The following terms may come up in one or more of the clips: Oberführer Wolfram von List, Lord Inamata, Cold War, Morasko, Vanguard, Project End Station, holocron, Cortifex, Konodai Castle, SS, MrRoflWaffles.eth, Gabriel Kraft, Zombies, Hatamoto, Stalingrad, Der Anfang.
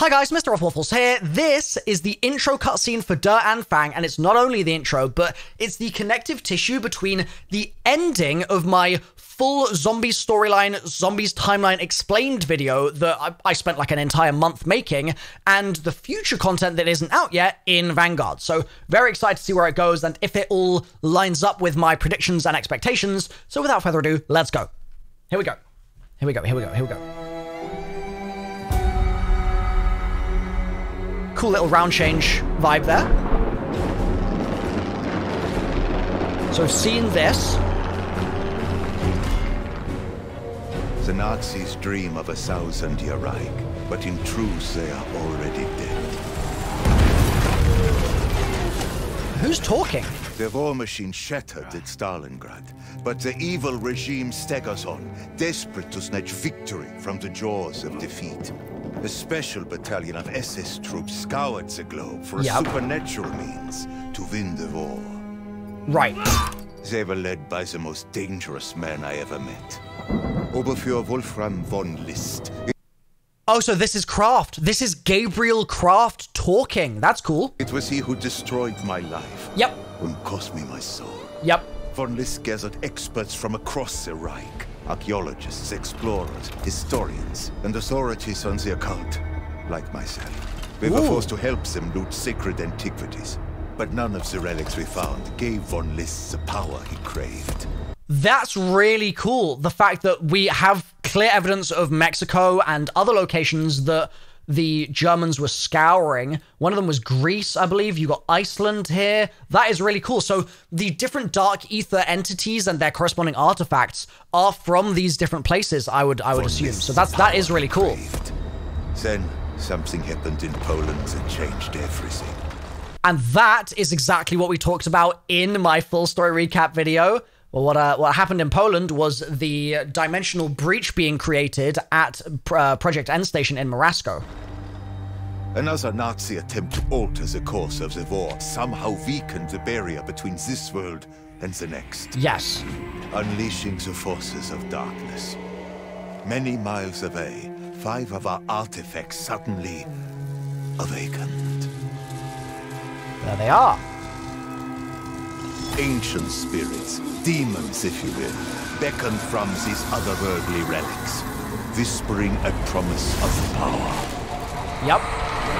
Hi guys, MrRoflWaffles here. This is the intro cutscene for Der Anfang, and it's not only the intro, but it's the connective tissue between the ending of my full zombie storyline, zombies timeline explained video that I spent like an entire month making, and the future content that isn't out yet in Vanguard. So very excited to see where it goes and if it all lines up with my predictions and expectations. So without further ado, let's go. Here we go. Here we go, here we go, here we go. Cool little round change vibe there. So I've seen this. The Nazis dream of a 1,000-year Reich, but in truth they are already dead. Who's talking? The war machine shattered at Stalingrad, but the evil regime staggers on, desperate to snatch victory from the jaws of defeat. A special battalion of SS troops scoured the globe for a supernatural means to win the war. Right. They were led by the most dangerous man I ever met. Oberführer Wolfram von List. Oh, so this is Kraft. This is Gabriel Kraft talking. That's cool. It was he who destroyed my life. Yep. And cost me my soul. Yep. Von List gathered experts from across the Reich. Archaeologists, explorers, historians, and authorities on the occult, like myself. We were forced to help them loot sacred antiquities, but none of the relics we found gave Von List the power he craved. That's really cool, the fact that we have clear evidence of Mexico and other locations that the Germans were scouring. One of them was Greece, I believe. You got Iceland here. That is really cool. So the different dark ether entities and their corresponding artifacts are from these different places, I would assume. So that is really cool. Then something happened in Poland that changed everything. And that is exactly what we talked about in my full story recap video. Well, what happened in Poland was the dimensional breach being created at Project End Station in Morasko. Another Nazi attempt to alter the course of the war somehow weakened the barrier between this world and the next. Yes. Unleashing the forces of darkness. Many miles away, 5 of our artifacts suddenly awakened. There they are. Ancient spirits, demons if you will, beckoned from these otherworldly relics, whispering a promise of power. Yep,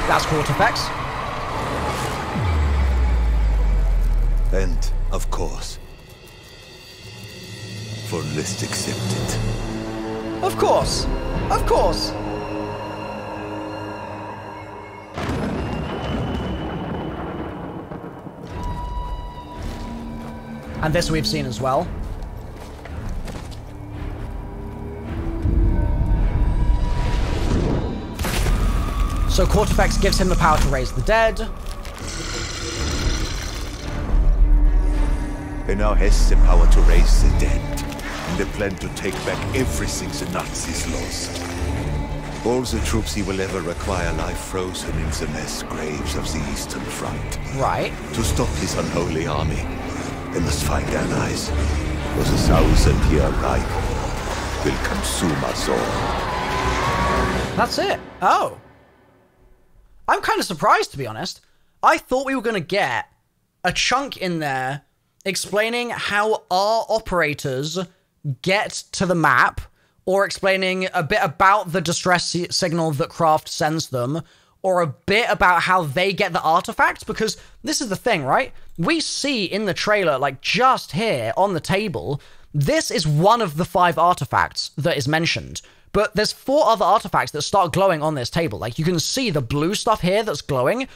that's artifacts. And, of course, Von List accepted. Of course, of course. And this we've seen as well. So Cortifex gives him the power to raise the dead. He now has the power to raise the dead. And they plan to take back everything the Nazis lost. All the troops he will ever require lie frozen in the mass graves of the Eastern Front. Right. To stop his unholy army, they must find allies, for the 1,000-year Reich will consume us all. That's it. Oh. I'm kind of surprised, to be honest. I thought we were going to get a chunk in there explaining how our operators get to the map, or explaining a bit about the distress signal that Kraft sends them, or a bit about how they get the artifact, because this is the thing, right? We see in the trailer, like just here on the table, this is one of the 5 artifacts that is mentioned, but there's 4 other artifacts that start glowing on this table. Like you can see the blue stuff here that's glowing.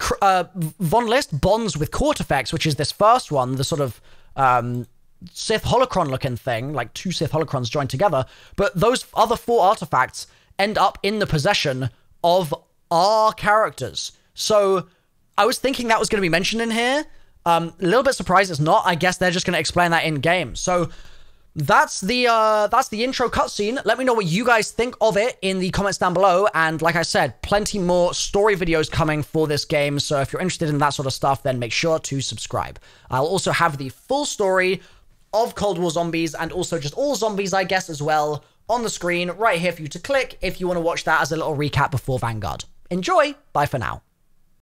Von List bonds with Cortifex, which is this first one, the sort of Sith holocron looking thing, like 2 Sith holocrons joined together. But those other 4 artifacts end up in the possession of our characters. So I was thinking that was going to be mentioned in here. A little bit surprised it's not. I guess they're just going to explain that in game. So that's the intro cutscene. Let me know what you guys think of it in the comments down below. And like I said, plenty more story videos coming for this game. So if you're interested in that sort of stuff, then make sure to subscribe. I'll also have the full story of Cold War Zombies and also just all zombies, I guess, as well on the screen right here for you to click if you want to watch that as a little recap before Vanguard. Enjoy! Bye for now.